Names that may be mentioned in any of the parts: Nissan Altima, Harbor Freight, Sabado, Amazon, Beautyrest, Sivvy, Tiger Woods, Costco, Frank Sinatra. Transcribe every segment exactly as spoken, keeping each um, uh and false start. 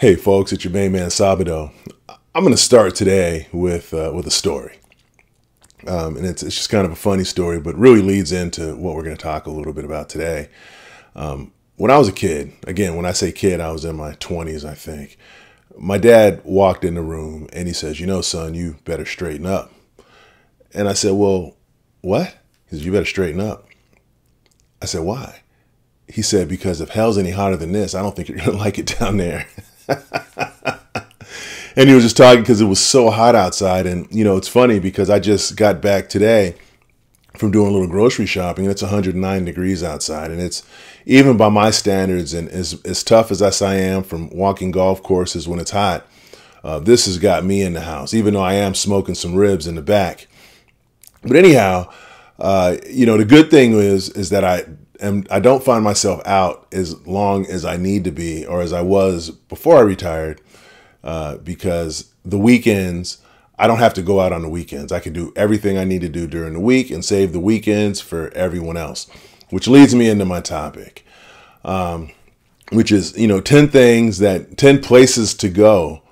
Hey folks, it's your main man Sabado. I'm going to start today with uh, with a story. Um, and it's, it's just kind of a funny story, but really leads into what we're going to talk a little bit about today. Um, when I was a kid, again, when I say kid, I was in my twenties, I think. My dad walked in the room and he says, you know, son, you better straighten up. And I said, well, what? He says, you better straighten up. I said, why? He said, because if hell's any hotter than this, I don't think you're going to like it down there. And he was just talking because it was so hot outside. And, you know, it's funny because I just got back today from doing a little grocery shopping, and it's one hundred nine degrees outside. And it's, even by my standards, and as, as tough as I am from walking golf courses when it's hot, uh, this has got me in the house, even though I am smoking some ribs in the back. But anyhow, uh, you know, the good thing is, is that I And I don't find myself out as long as I need to be, or as I was before I retired, uh, because the weekends, I don't have to go out on the weekends. I can do everything I need to do during the week and save the weekends for everyone else, which leads me into my topic, um, which is, you know, ten things that ten places to go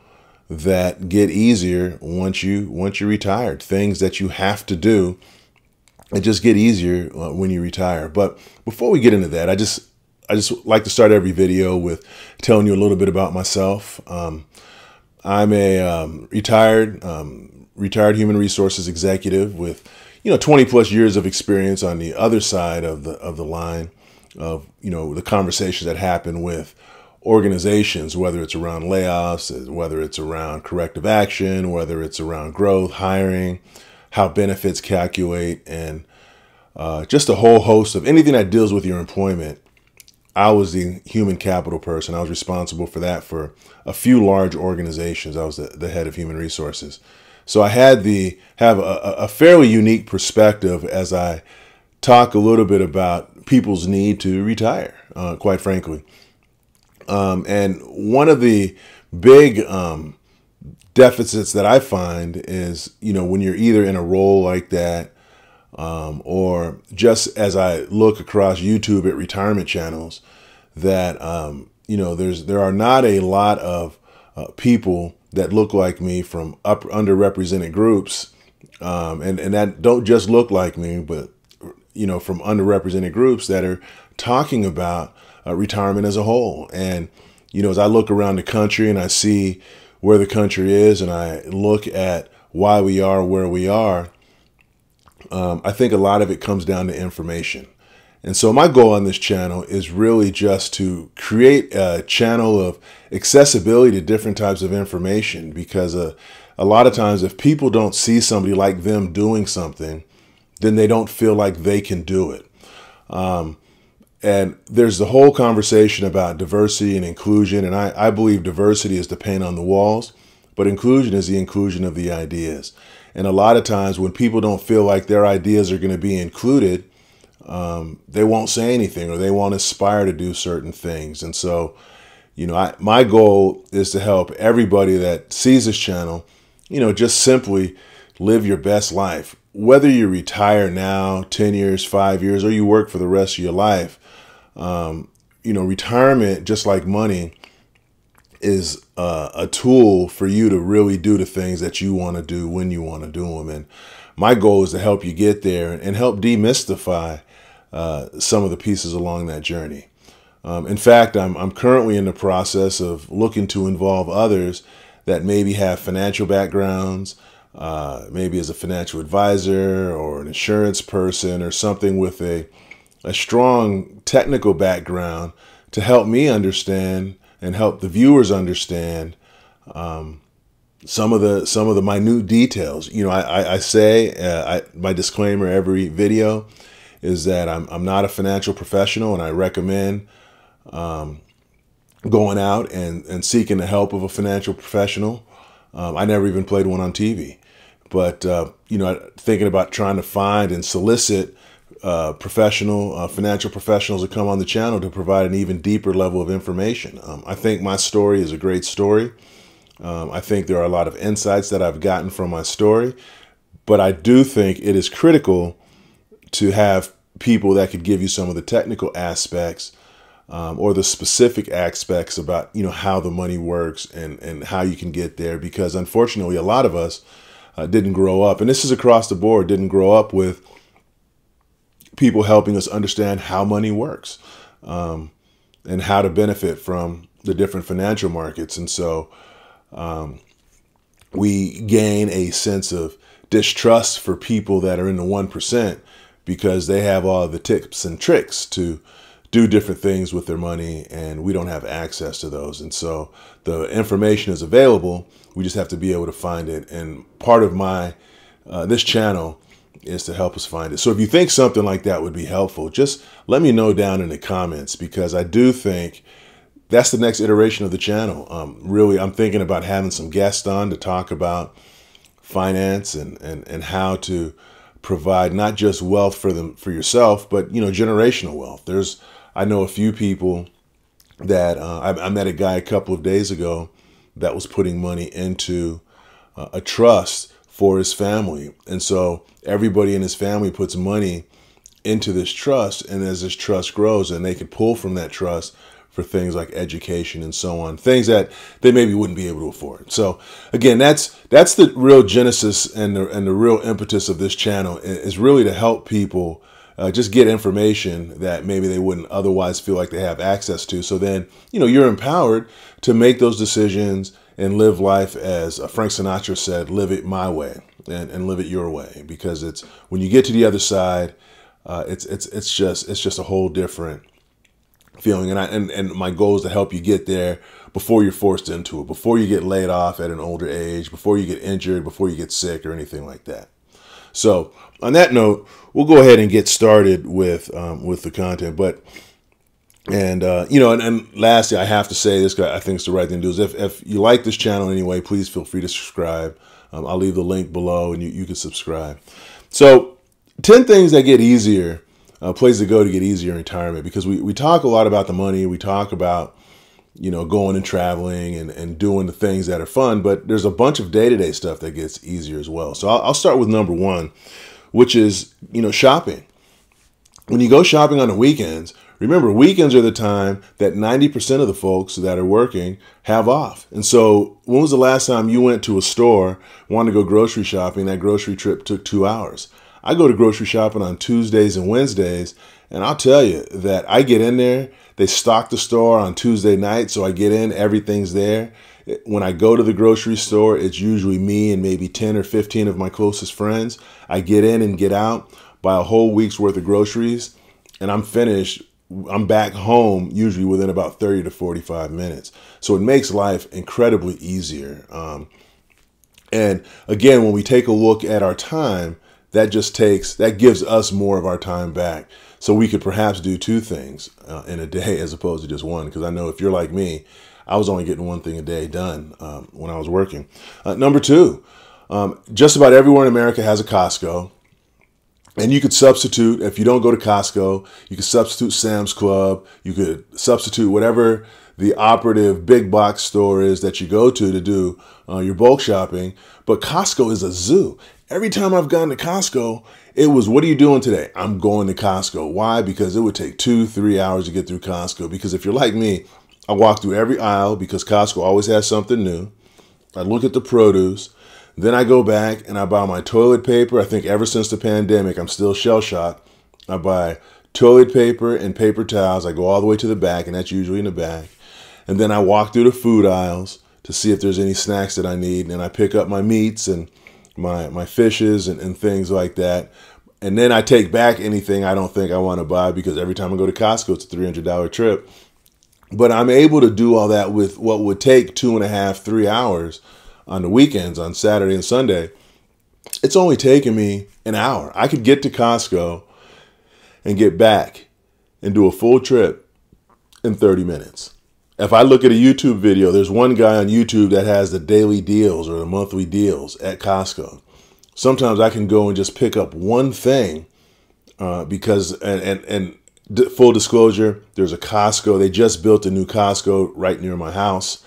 that get easier once you once you're retired, things that you have to do. It just get easier uh, when you retire. But before we get into that, I just I just like to start every video with telling you a little bit about myself. Um, I'm a um, retired um, retired human resources executive with, you know, twenty plus years of experience on the other side of the of the line of, you know, the conversations that happen with organizations, whether it's around layoffs, whether it's around corrective action, whether it's around growth, hiring, how benefits calculate, and uh, just a whole host of anything that deals with your employment. I was the human capital person. I was responsible for that for a few large organizations. I was the, the head of human resources. So I had the have a, a fairly unique perspective as I talk a little bit about people's need to retire, uh, quite frankly. Um, and one of the big um, deficits that I find is, you know, when you're either in a role like that, um, or just as I look across YouTube at retirement channels, that, um, you know, there's there are not a lot of uh, people that look like me from up, underrepresented groups, um, and, and that don't just look like me, but, you know, from underrepresented groups that are talking about uh, retirement as a whole. And, you know, as I look around the country and I see where the country is, and I look at why we are where we are, um, I think a lot of it comes down to information. And so my goal on this channel is really just to create a channel of accessibility to different types of information, because uh, a lot of times if people don't see somebody like them doing something, then they don't feel like they can do it. Um, And there's the whole conversation about diversity and inclusion. And I, I believe diversity is the paint on the walls, but inclusion is the inclusion of the ideas. And a lot of times when people don't feel like their ideas are going to be included, um, they won't say anything, or they won't aspire to do certain things. And so, you know, I, my goal is to help everybody that sees this channel, you know, just simply live your best life. Whether you retire now, ten years, five years, or you work for the rest of your life, um, you know, retirement, just like money, is uh, a tool for you to really do the things that you want to do when you want to do them. And my goal is to help you get there and help demystify uh, some of the pieces along that journey. Um, in fact, I'm, I'm currently in the process of looking to involve others that maybe have financial backgrounds, Uh, maybe as a financial advisor or an insurance person or something with a, a strong technical background, to help me understand and help the viewers understand um, some of the some of the minute details. You know, I, I, I say uh, I, my disclaimer every video is that I'm, I'm not a financial professional, and I recommend um, going out and, and seeking the help of a financial professional. Um, I never even played one on T V. But, uh, you know, thinking about trying to find and solicit uh, professional, uh, financial professionals to come on the channel to provide an even deeper level of information. Um, I think my story is a great story. Um, I think there are a lot of insights that I've gotten from my story. But I do think it is critical to have people that could give you some of the technical aspects um, or the specific aspects about, you know, how the money works and, and how you can get there. Because unfortunately, a lot of us uh, didn't grow up, and this is across the board, didn't grow up with people helping us understand how money works um, and how to benefit from the different financial markets. And so um, we gain a sense of distrust for people that are in the one percent because they have all the tips and tricks to do different things with their money, and we don't have access to those. And so the information is available. We just have to be able to find it. And part of my, uh, this channel is to help us find it. So if you think something like that would be helpful, just let me know down in the comments, because I do think that's the next iteration of the channel. Um, really, I'm thinking about having some guests on to talk about finance and, and, and how to provide not just wealth for them, for yourself, but, you know, generational wealth. There's, I know a few people that uh, I, I met a guy a couple of days ago that was putting money into uh, a trust for his family. And so everybody in his family puts money into this trust. And as this trust grows, and they can pull from that trust for things like education and so on, things that they maybe wouldn't be able to afford. So again, that's that's the real genesis and the, and the real impetus of this channel is really to help people uh, just get information that maybe they wouldn't otherwise feel like they have access to. So then, you know, you're empowered to make those decisions and live life, as Frank Sinatra said, live it my way and, and live it your way. Because it's when you get to the other side, uh, it's it's it's just it's just a whole different feeling. And I and, and my goal is to help you get there before you're forced into it, before you get laid off at an older age, before you get injured, before you get sick or anything like that. So on that note, we'll go ahead and get started with um, with the content. But and uh, you know, and, and lastly, I have to say this, because I think it's the right thing to do, is if if you like this channel anyway, please feel free to subscribe. Um, I'll leave the link below, and you you can subscribe. So ten things that get easier. Uh, places to go to get easier in retirement, because we, we talk a lot about the money. We talk about, you know, going and traveling and, and doing the things that are fun, but there's a bunch of day-to-day stuff that gets easier as well. So I'll, I'll start with number one, which is, you know, shopping. When you go shopping on the weekends, remember, weekends are the time that ninety percent of the folks that are working have off. And so when was the last time you went to a store, wanted to go grocery shopping, that grocery trip took two hours? I go to grocery shopping on Tuesdays and Wednesdays, and I'll tell you that I get in there, they stock the store on Tuesday night, so I get in, everything's there. When I go to the grocery store, it's usually me and maybe ten or fifteen of my closest friends. I get in and get out, buy a whole week's worth of groceries, and I'm finished. I'm back home usually within about thirty to forty-five minutes. So it makes life incredibly easier. Um, and again, when we take a look at our time, that just takes, that gives us more of our time back. So we could perhaps do two things uh, in a day as opposed to just one. Because I know if you're like me, I was only getting one thing a day done um, when I was working. Uh, number two, um, just about everywhere in America has a Costco. And you could substitute, if you don't go to Costco, you could substitute Sam's Club. You could substitute whatever the operative big box store is that you go to to do uh, your bulk shopping. But Costco is a zoo. Every time I've gone to Costco, it was, what are you doing today? I'm going to Costco. Why? Because it would take two, three hours to get through Costco. Because if you're like me, I walk through every aisle because Costco always has something new. I look at the produce. Then I go back and I buy my toilet paper. I think ever since the pandemic, I'm still shell-shocked. I buy toilet paper and paper towels. I go all the way to the back, and that's usually in the back. And then I walk through the food aisles to see if there's any snacks that I need. And I pick up my meats and my my fishes and, and things like that. And then I take back anything I don't think I want to buy, because every time I go to Costco, it's a three hundred dollar trip. But I'm able to do all that with what would take two and a half, three hours on the weekends, on Saturday and Sunday. It's only taken me an hour. I could get to Costco and get back and do a full trip in thirty minutes. If I look at a YouTube video, there's one guy on YouTube that has the daily deals or the monthly deals at Costco. Sometimes I can go and just pick up one thing uh, because, and, and, and full disclosure, there's a Costco. They just built a new Costco right near my house.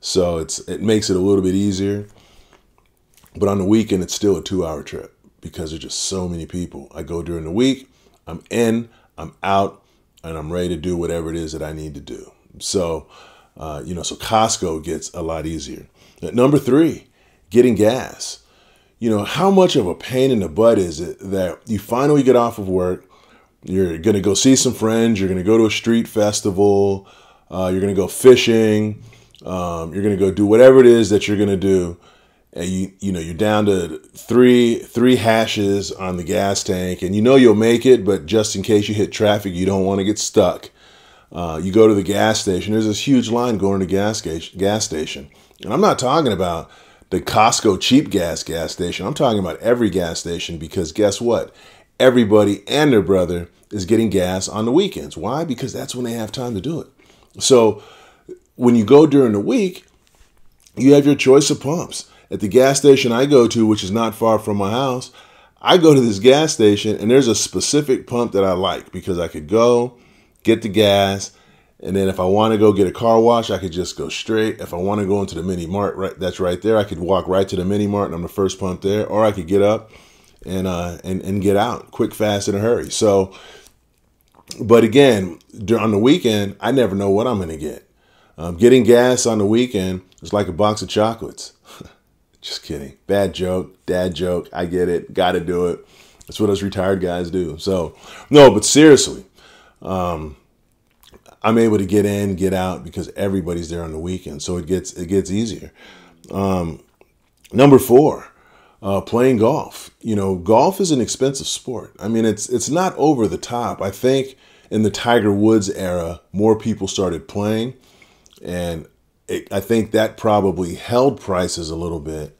So it's it makes it a little bit easier. But on the weekend, it's still a two-hour trip because there's just so many people. I go during the week, I'm in, I'm out, and I'm ready to do whatever it is that I need to do. So, uh, you know, so Costco gets a lot easier. At number three, getting gas. You know, how much of a pain in the butt is it that you finally get off of work, you're going to go see some friends, you're going to go to a street festival, uh, you're going to go fishing, um, you're going to go do whatever it is that you're going to do. And you, you know, you're down to three, three hashes on the gas tank, and you know you'll make it, but just in case you hit traffic, you don't want to get stuck. Uh, you go to the gas station. There's this huge line going to the gas, gas station. And I'm not talking about the Costco cheap gas gas station. I'm talking about every gas station, because guess what? Everybody and their brother is getting gas on the weekends. Why? Because that's when they have time to do it. So when you go during the week, you have your choice of pumps. At the gas station I go to, which is not far from my house, I go to this gas station and there's a specific pump that I like, because I could go get the gas, and then if I want to go get a car wash, I could just go straight. If I want to go into the mini mart, right, that's right there, I could walk right to the mini mart and I'm the first pump there, or I could get up and uh, and, and get out quick, fast, in a hurry. So, but again, on the weekend, I never know what I'm going to get. Um, getting gas on the weekend is like a box of chocolates. Just kidding. Bad joke. Dad joke. I get it. Got to do it. That's what us retired guys do. So, no, but seriously, um, I'm able to get in, get out, because everybody's there on the weekend. So it gets it gets easier. Um, number four, uh, playing golf. You know, golf is an expensive sport. I mean, it's it's not over the top. I think in the Tiger Woods era, more people started playing, and I think that probably held prices a little bit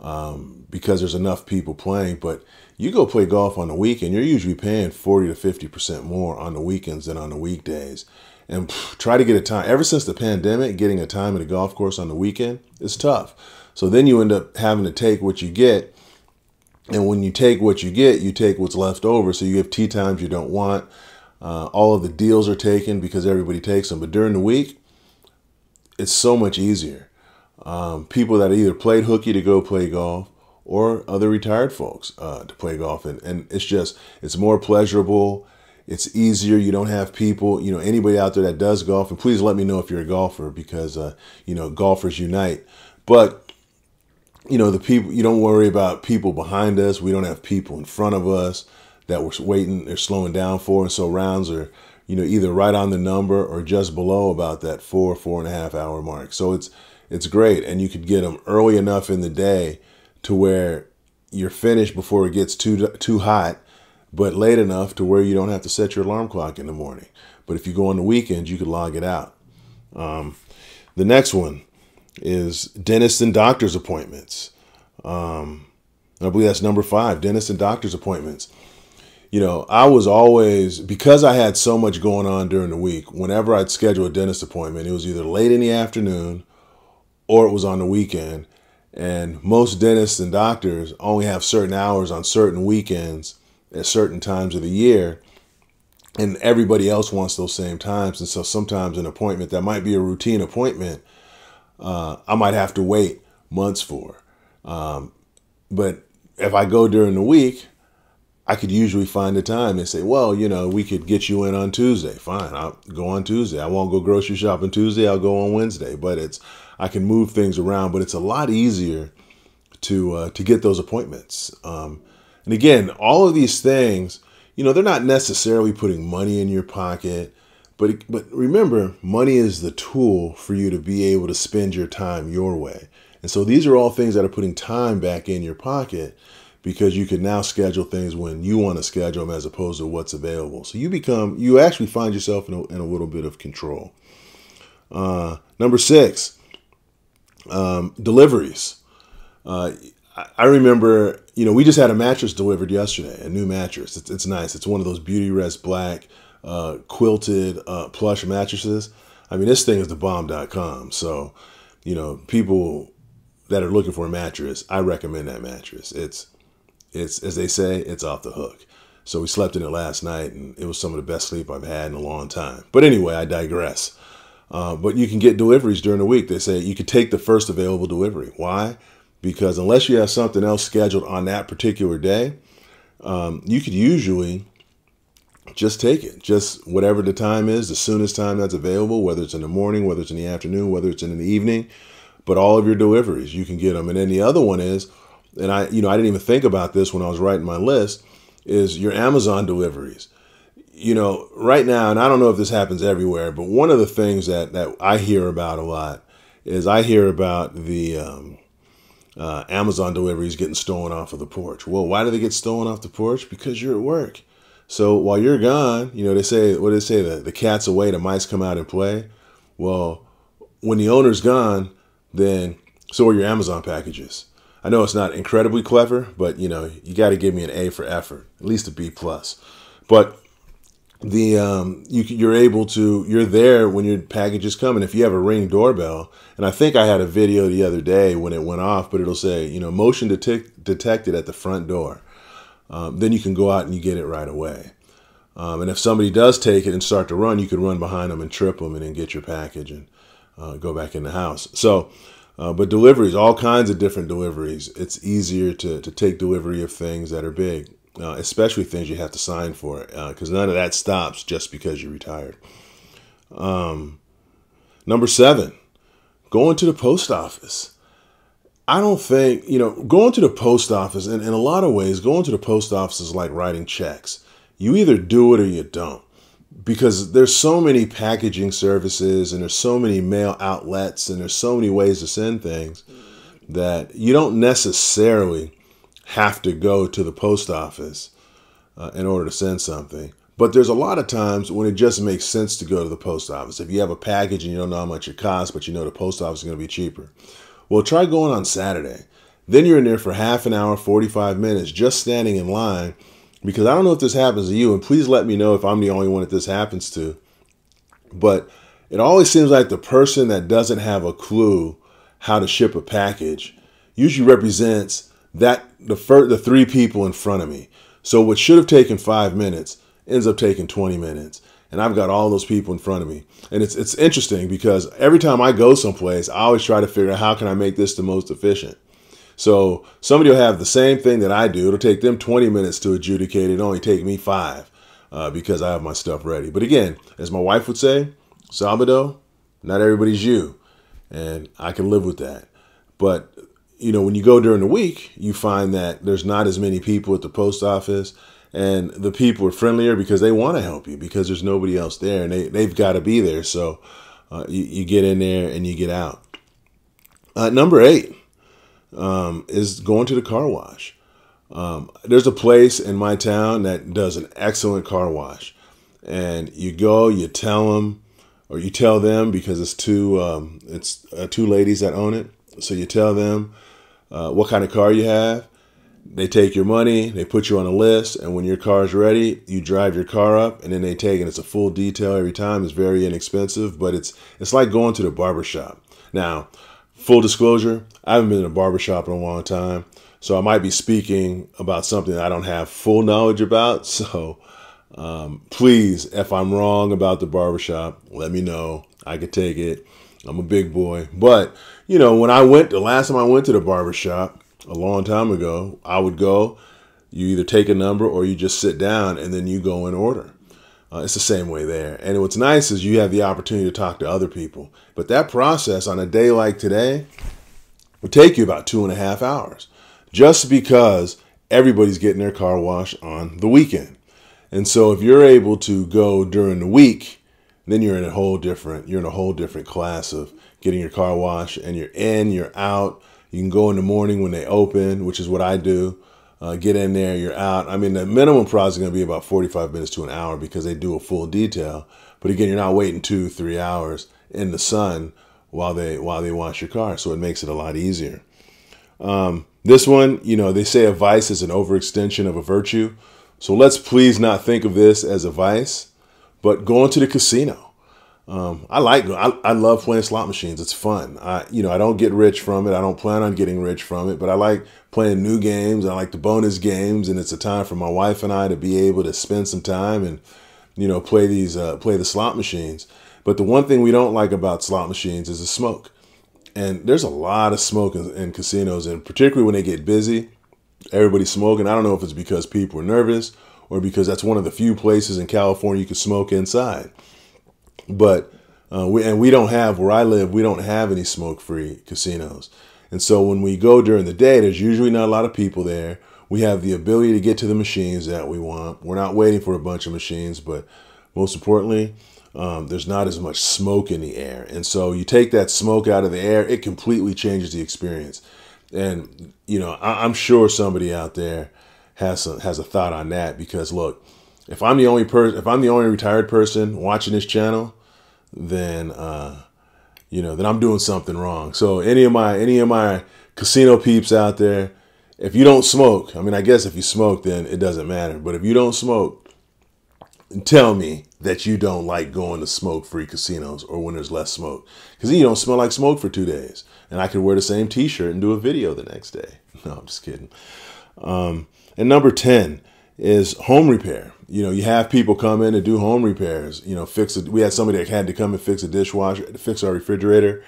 um, because there's enough people playing. But you go play golf on the weekend, you're usually paying forty to fifty percent more on the weekends than on the weekdays. And pff, try to get a time. Ever since the pandemic, getting a time at a golf course on the weekend is tough. So then you end up having to take what you get. And when you take what you get, you take what's left over. So you have tee times you don't want. Uh, all of the deals are taken because everybody takes them. But during the week, it's so much easier. Um, people that either played hooky to go play golf, or other retired folks uh, to play golf. And, and it's just, it's more pleasurable. It's easier. You don't have people, you know, anybody out there that does golf. And please let me know if you're a golfer, because, uh, you know, golfers unite. But, you know, the people, you don't worry about people behind us. We don't have people in front of us that we're waiting, they're slowing down for. And so rounds are, you know, either right on the number or just below about that four, four and a half hour mark. So it's it's great. And you could get them early enough in the day to where you're finished before it gets too too hot, but late enough to where you don't have to set your alarm clock in the morning. But if you go on the weekend, you could log it out. Um, the next one is dentist and doctor's appointments. Um, I believe that's number five, dentist and doctor's appointments. You know, I was always, because I had so much going on during the week, whenever I'd schedule a dentist appointment, it was either late in the afternoon or it was on the weekend. And most dentists and doctors only have certain hours on certain weekends at certain times of the year. And everybody else wants those same times. And so sometimes an appointment that might be a routine appointment, uh, I might have to wait months for. Um, but if I go during the week, I could usually find the time. They say, well, you know, we could get you in on Tuesday. Fine, I'll go on Tuesday. I won't go grocery shopping Tuesday. I'll go on Wednesday. But it's, I can move things around. But it's a lot easier to uh, to get those appointments. Um, and again, all of these things, you know, they're not necessarily putting money in your pocket. But but remember, money is the tool for you to be able to spend your time your way. And so these are all things that are putting time back in your pocket, because you can now schedule things when you want to schedule them as opposed to what's available. So you become, you actually find yourself in a, in a little bit of control. Uh, number six, um, deliveries. Uh, I remember, you know, we just had a mattress delivered yesterday, a new mattress. It's, it's nice. It's one of those Beautyrest black uh, quilted uh, plush mattresses. I mean, this thing is the bomb dot com. So, you know, people that are looking for a mattress, I recommend that mattress. It's, It's, as they say, it's off the hook. So we slept in it last night, and it was some of the best sleep I've had in a long time. But anyway, I digress. Uh, but you can get deliveries during the week. They say you could take the first available delivery. Why? Because unless you have something else scheduled on that particular day, um, you could usually just take it. Just whatever the time is, the soonest time that's available, whether it's in the morning, whether it's in the afternoon, whether it's in the evening. But all of your deliveries, you can get them. And then the other one is, and I, you know, I didn't even think about this when I was writing my list, is your Amazon deliveries. You know, right now, and I don't know if this happens everywhere, but one of the things that, that I hear about a lot is I hear about the um, uh, Amazon deliveries getting stolen off of the porch. Well, why do they get stolen off the porch? Because you're at work. So while you're gone, you know, they say, what do they say? The, the cat's away, the mice come out and play. Well, when the owner's gone, then so are your Amazon packages. I know it's not incredibly clever, but, you know, you got to give me an A for effort, at least a B plus. But the um, you, you're able to, you're there when your packages come. And if you have a Ring doorbell, and I think I had a video the other day when it went off, but it'll say, you know, motion detect detected at the front door. Um, then you can go out and you get it right away. Um, and if somebody does take it and start to run, you can run behind them and trip them and then get your package and uh, go back in the house. So, uh, but deliveries, all kinds of different deliveries. It's easier to, to take delivery of things that are big, uh, especially things you have to sign for, because uh, none of that stops just because you're retired. Um, number seven, going to the post office. I don't think, you know, going to the post office, and in a lot of ways, going to the post office is like writing checks. You either do it or you don't, because there's so many packaging services and there's so many mail outlets and there's so many ways to send things that you don't necessarily have to go to the post office uh, in order to send something. But there's a lot of times when it just makes sense to go to the post office. If you have a package and you don't know how much it costs, but you know the post office is going to be cheaper. Well, try going on Saturday. Then you're in there for half an hour, forty-five minutes, just standing in line, because I don't know if this happens to you, and please let me know if I'm the only one that this happens to. But it always seems like the person that doesn't have a clue how to ship a package usually represents that the first, the three people in front of me. So what should have taken five minutes ends up taking twenty minutes. And I've got all those people in front of me. And it's it's interesting because every time I go someplace, I always try to figure out how can I make this the most efficient. So somebody will have the same thing that I do. It'll take them twenty minutes to adjudicate. It'll only take me five uh, because I have my stuff ready. But again, as my wife would say, Sabado, not everybody's you. And I can live with that. But, you know, when you go during the week, you find that there's not as many people at the post office. And the people are friendlier because they want to help you, because there's nobody else there and they, they've got to be there. So uh, you, you get in there and you get out. Uh, number eight um, is going to the car wash. Um, there's a place in my town that does an excellent car wash. And you go, you tell them, or you tell them, because it's two, um, it's uh, two ladies that own it. So you tell them uh, what kind of car you have. They take your money, they put you on a list, and when your car is ready, you drive your car up, and then they take it. It's a full detail every time. It's very inexpensive, but it's it's like going to the barbershop. Now, full disclosure, I haven't been in a barbershop in a long time, so I might be speaking about something that I don't have full knowledge about. So um, please, if I'm wrong about the barbershop, let me know. I could take it. I'm a big boy. But, you know, when I went, the last time I went to the barbershop, a long time ago, I would go, you either take a number or you just sit down and then you go in order. Uh, it's the same way there. And what's nice is you have the opportunity to talk to other people. But that process on a day like today would take you about two and a half hours just because everybody's getting their car washed on the weekend. And so if you're able to go during the week, then you're in a whole different, you're in a whole different class of getting your car washed, and you're in, you're out. You can go in the morning when they open, which is what I do. Uh, get in there, you're out. I mean, the minimum price is going to be about forty-five minutes to an hour because they do a full detail. But again, you're not waiting two, three hours in the sun while they while they wash your car. So it makes it a lot easier. Um, this one, you know, they say a vice is an overextension of a virtue. So let's please not think of this as a vice, but going to the casino. Um, I like, I, I love playing slot machines. It's fun. I, you know, I don't get rich from it. I don't plan on getting rich from it, but I like playing new games. I like the bonus games, and it's a time for my wife and I to be able to spend some time and, you know, play these, uh, play the slot machines. But the one thing we don't like about slot machines is the smoke. And there's a lot of smoke in, in casinos, and particularly when they get busy, everybody's smoking. I don't know if it's because people are nervous or because that's one of the few places in California you can smoke inside. But uh, we and we don't have, where I live, we don't have any smoke-free casinos. And so when we go during the day, there's usually not a lot of people there. We have the ability to get to the machines that we want. We're not waiting for a bunch of machines, but most importantly, um, there's not as much smoke in the air. And so you take that smoke out of the air, it completely changes the experience. And, you know, I, I'm sure somebody out there has a, has a thought on that, because look, if I'm the only person, if I'm the only retired person watching this channel, then, uh, you know, then I'm doing something wrong. So any of my, any of my casino peeps out there, if you don't smoke, I mean, I guess if you smoke, then it doesn't matter. But if you don't smoke, tell me that you don't like going to smoke-free casinos or when there's less smoke, because then you don't smell like smoke for two days. And I could wear the same t-shirt and do a video the next day. No, I'm just kidding. Um, and number ten is home repair. You know, you have people come in and do home repairs, you know, fix it. We had somebody that had to come and fix a dishwasher, fix our refrigerator.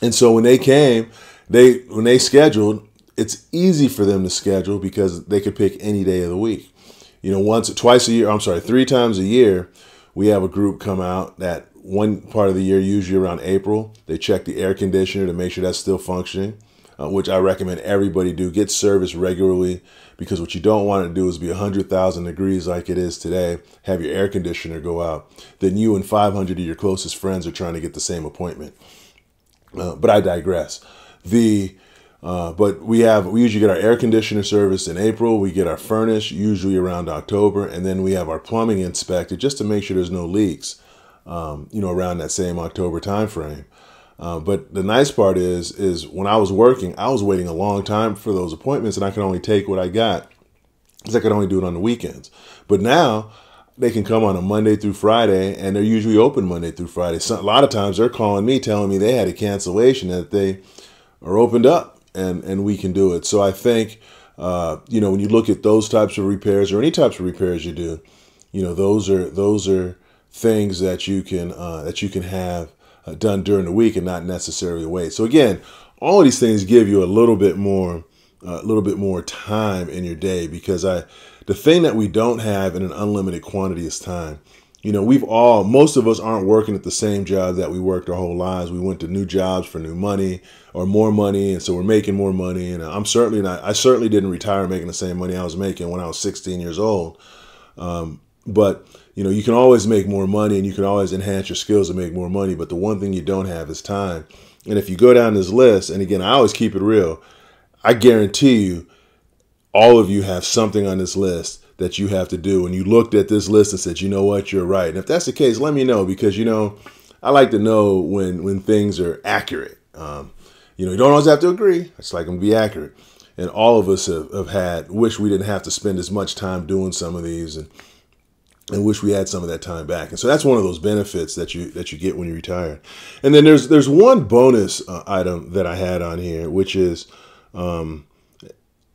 And so when they came, they, when they scheduled, it's easy for them to schedule because they could pick any day of the week. You know, once or twice a year, I'm sorry, three times a year, we have a group come out that one part of the year, usually around April. They check the air conditioner to make sure that's still functioning, uh, which I recommend everybody do. Get service regularly, because what you don't want to do is be one hundred thousand degrees like it is today, have your air conditioner go out. Then you and five hundred of your closest friends are trying to get the same appointment. Uh, but I digress. The... Uh, but we have, we usually get our air conditioner service in April. We get our furnace usually around October, and then we have our plumbing inspected just to make sure there's no leaks, um, you know, around that same October timeframe. Uh, but the nice part is, is when I was working, I was waiting a long time for those appointments, and I could only take what I got, because I could only do it on the weekends. But now they can come on a Monday through Friday, and they're usually open Monday through Friday. So a lot of times they're calling me, telling me they had a cancellation, that they are opened up. And, and we can do it. So I think, uh, you know, when you look at those types of repairs, or any types of repairs you do, you know, those are, those are things that you can, uh, that you can have uh, done during the week and not necessarily wait. So again, all of these things give you a little bit more, a uh, little bit more time in your day, because I, the thing that we don't have in an unlimited quantity is time. You know, we've all, most of us aren't working at the same job that we worked our whole lives. We went to new jobs for new money or more money. And so we're making more money. And I'm certainly not, I certainly didn't retire making the same money I was making when I was sixteen years old. Um, but, you know, you can always make more money, and you can always enhance your skills to make more money. But the one thing you don't have is time. And if you go down this list, and again, I always keep it real, I guarantee you, all of you have something on this list that you have to do. And you looked at this list and said, you know what, you're right. And if that's the case, let me know, because, you know, I like to know when, when things are accurate. Um, you know, you don't always have to agree. I just like them to be accurate. And all of us have, have had, wish we didn't have to spend as much time doing some of these, and, and wish we had some of that time back. And so that's one of those benefits that you, that you get when you retire. And then there's, there's one bonus uh, item that I had on here, which is, um,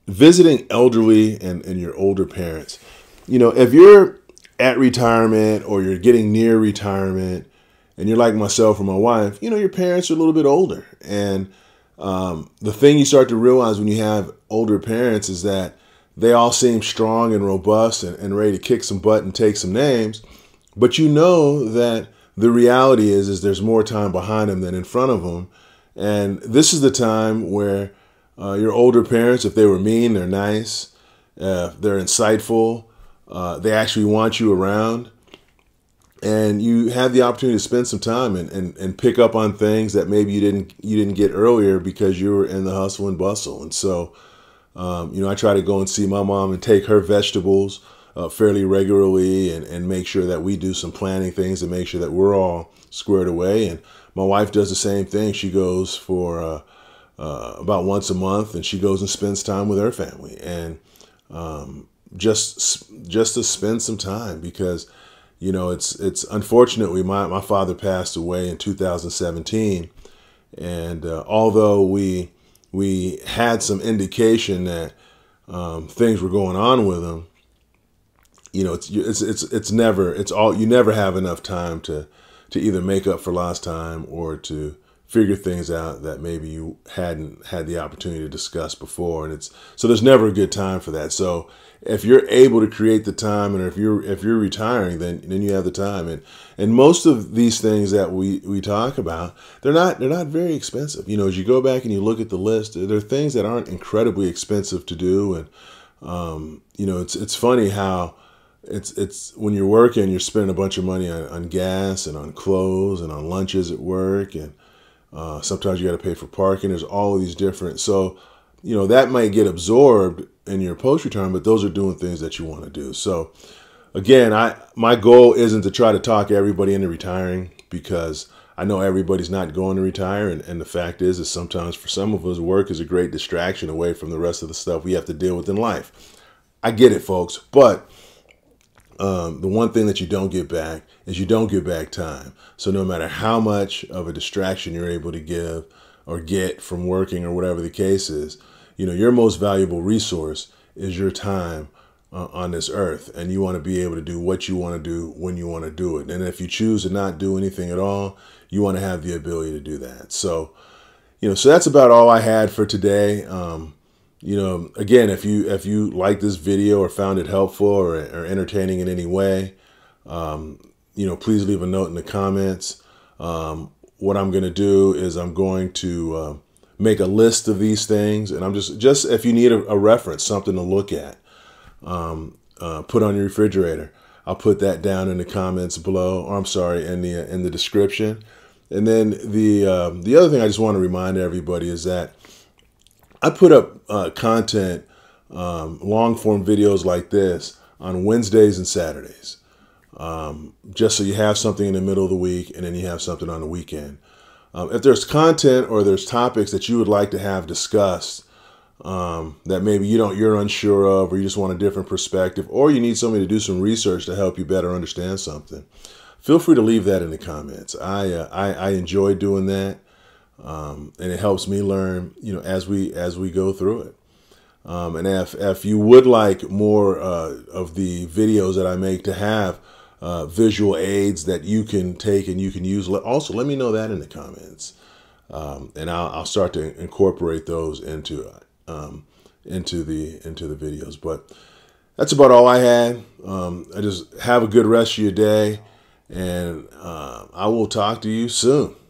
visiting elderly and, and your older parents. You know, if you're at retirement or you're getting near retirement and you're like myself or my wife, you know, your parents are a little bit older. And um, the thing you start to realize when you have older parents is that they all seem strong and robust and, and ready to kick some butt and take some names. But you know that the reality is, is there's more time behind them than in front of them. And this is the time where Uh, your older parents, if they were mean, they're nice, uh, they're insightful, uh, they actually want you around, and you have the opportunity to spend some time and, and, and pick up on things that maybe you didn't, you didn't get earlier because you were in the hustle and bustle. And so, um, you know, I try to go and see my mom and take her vegetables uh, fairly regularly, and, and make sure that we do some planning things to make sure that we're all squared away. And my wife does the same thing. She goes for, uh, Uh, about once a month, and she goes and spends time with her family, and um, just just to spend some time, because, you know, it's it's unfortunately my, my father passed away in two thousand seventeen, and uh, although we we had some indication that um, things were going on with him, you know, it's it's it's it's never it's all you never have enough time to to either make up for lost time or to figure things out that maybe you hadn't had the opportunity to discuss before. And it's, so there's never a good time for that. So if you're able to create the time, and if you're, if you're retiring, then, then you have the time. And, and most of these things that we, we talk about, they're not, they're not very expensive. You know, as you go back and you look at the list, there are things that aren't incredibly expensive to do. And, um, you know, it's, it's funny how it's, it's when you're working, you're spending a bunch of money on, on gas and on clothes and on lunches at work. And, Uh, sometimes you got to pay for parking. There's all of these different. So, you know, that might get absorbed in your post-retirement, but those are doing things that you want to do. So, again, I my goal isn't to try to talk everybody into retiring, because I know everybody's not going to retire. And, and the fact is, is sometimes for some of us, work is a great distraction away from the rest of the stuff we have to deal with in life. I get it, folks. But Um, the one thing that you don't get back is you don't get back time. So no matter how much of a distraction you're able to give or get from working or whatever the case is, you know, your most valuable resource is your time uh, on this earth. And you want to be able to do what you want to do when you want to do it. And if you choose to not do anything at all, you want to have the ability to do that. So, you know, so that's about all I had for today. Um, You know, again, if you if you like this video or found it helpful or, or entertaining in any way, um, you know, please leave a note in the comments. Um, what I'm going to do is I'm going to uh, make a list of these things, and I'm just just if you need a, a reference, something to look at, um, uh, put on your refrigerator. I'll put that down in the comments below, or I'm sorry, in the in the description. And then the uh, the other thing I just want to remind everybody is that I put up uh, content, um, long-form videos like this on Wednesdays and Saturdays, um, just so you have something in the middle of the week, and then you have something on the weekend. Um, if there's content or there's topics that you would like to have discussed um, that maybe you don't, you're unsure of, or you just want a different perspective, or you need somebody to do some research to help you better understand something, feel free to leave that in the comments. I uh, I, I enjoy doing that. Um, and it helps me learn, you know, as we as we go through it. Um, and if, if you would like more uh, of the videos that I make to have uh, visual aids that you can take and you can use, also let me know that in the comments. Um, and I'll, I'll start to incorporate those into um, into the into the videos. But that's about all I had. Um, I just have a good rest of your day, and uh, I will talk to you soon.